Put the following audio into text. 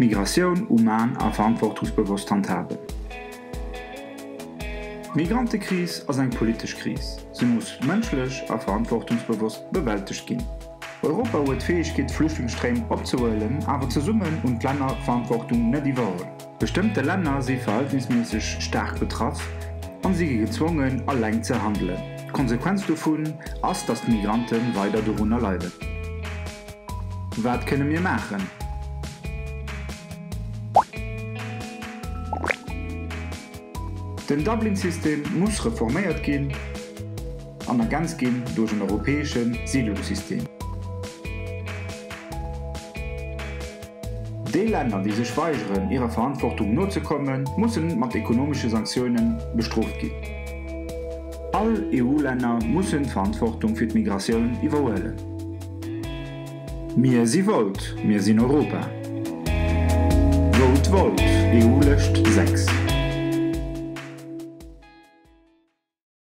Migration und Männer an Verantwortungsbewusstsein haben. Die Migrantenkrise ist eine politische Krise. Sie muss menschlich und verantwortungsbewusst bewältigt werden. Europa hat die Fähigkeit, Flüchtlingsströme abzuwählen, aber zusammen und kleiner Verantwortung nicht überholen. Bestimmte Länder sind verhältnismäßig stark betroffen und sie sind gezwungen, allein zu handeln. Die Konsequenz davon ist, dass die Migranten weiter darunter leiden. Was können wir machen? Das Dublin-System muss reformiert werden und ergänzt werden durch ein europäisches Asylsystem. Die Länder, die sich weigern, ihrer Verantwortung nachzukommen, müssen mit ökonomischen Sanktionen bestraft werden. Alle EU-Länder müssen Verantwortung für die Migration übernehmen. Wir sind Volt, wir sind Europa. Vote Volt, EU-List 6.